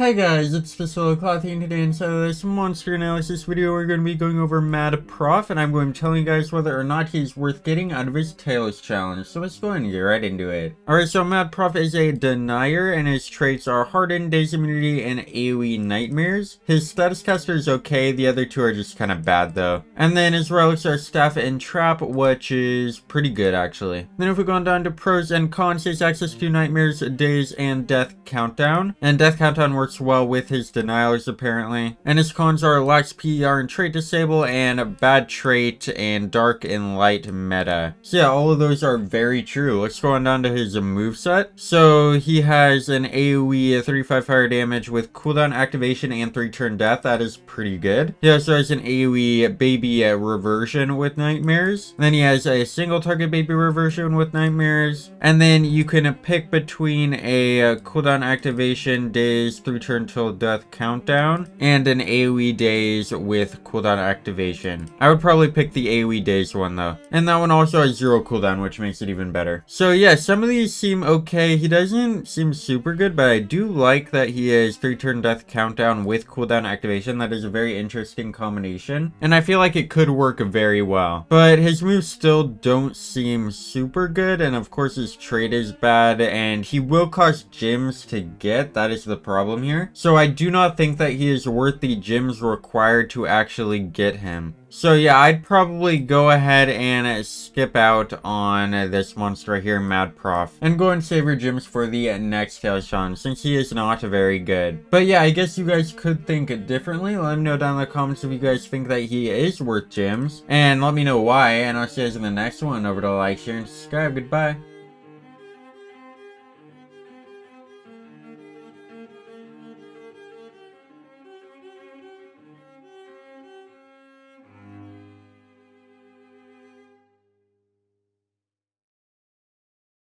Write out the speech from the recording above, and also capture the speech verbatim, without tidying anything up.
Hi guys, it's DisloyalCloth here today, and so as a monster analysis video, we're going to be going over Mad Prof, and I'm going to tell you guys whether or not he's worth getting out of his Tails challenge. So let's go ahead and get right into it. Alright, so Mad Prof is a denier, and his traits are Hardened, Days Immunity, and AoE Nightmares. His status caster is okay, the other two are just kind of bad though. And then his relics are Staff and Trap, which is pretty good actually. Then if we go on down to pros and cons, he has access to Nightmares, Days, and Death Countdown. And Death Countdown works well with his deniers apparently, and his cons are lax P E R and trait disable, and bad trait, and dark and light meta. So yeah, all of those are very true. Let's go on down to his moveset. So he has an AoE thirty-five fire damage with cooldown activation and three turn death. That is pretty good. He also has an AoE baby reversion with nightmares, and then he has a single target baby reversion with nightmares, and then you can pick between a cooldown activation days through turn till death countdown and an AoE days with cooldown activation. I would probably pick the AoE days one though, and that one also has zero cooldown, which makes it even better. So yeah, some of these seem okay. He doesn't seem super good, but I do like that he is three turn death countdown with cooldown activation. That is a very interesting combination, and I feel like it could work very well. But his moves still don't seem super good, and of course his trait is bad, and he will cost gems to get. That is the problem here. Here. So I do not think that he is worth the gems required to actually get him. So yeah, I'd probably go ahead and skip out on this monster right here, Mad Prof, and go and save your gems for the next Kaoshan, since he is not very good. But yeah, I guess you guys could think differently. Let me know down in the comments if you guys think that he is worth gems, and let me know why, and I'll see you guys in the next one. Over to like, share, and subscribe. Goodbye.